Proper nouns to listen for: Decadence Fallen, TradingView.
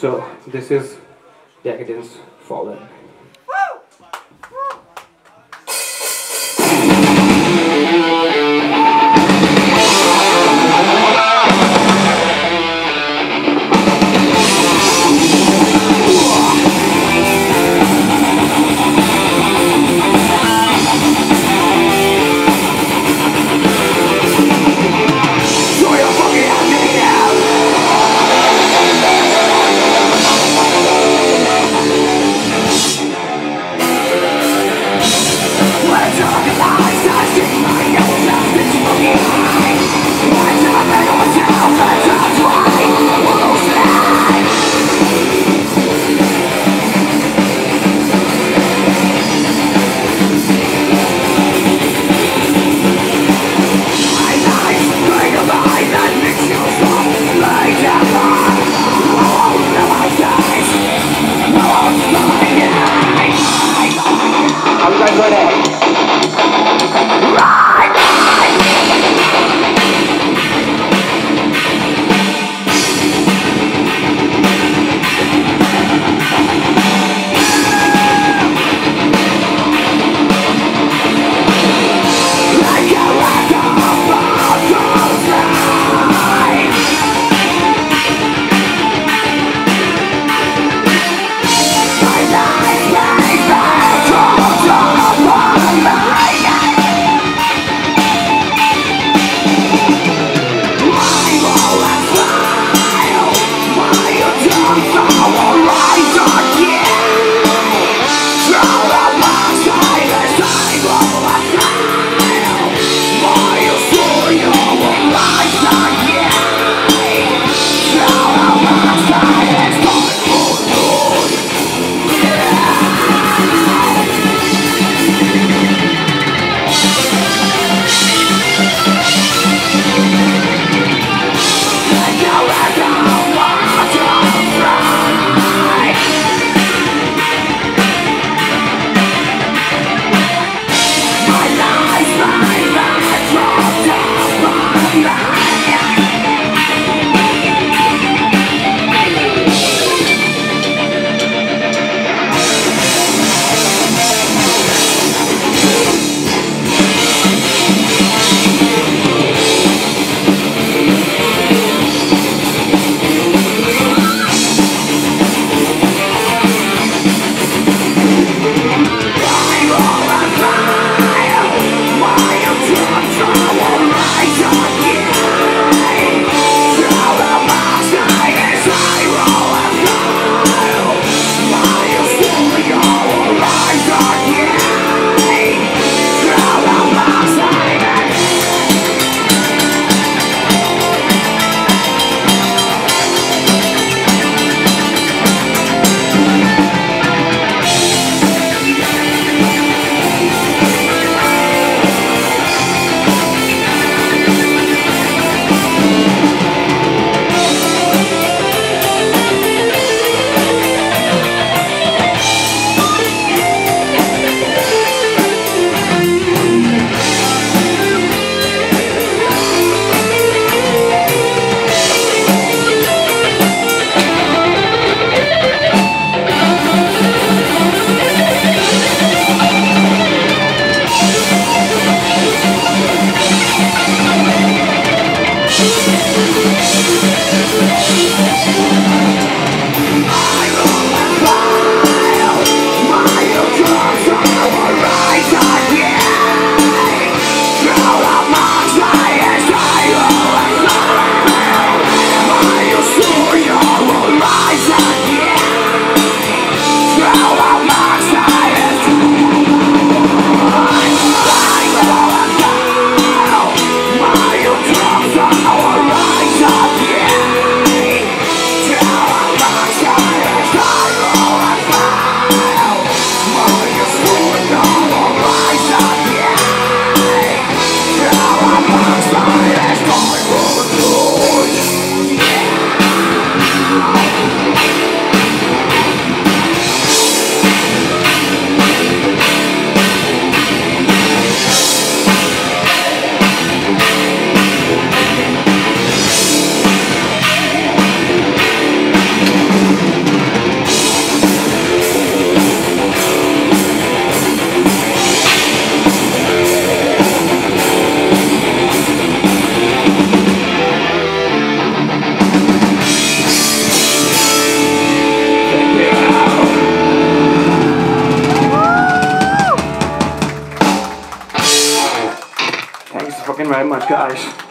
So this is Decadence Fallen. very much, guys.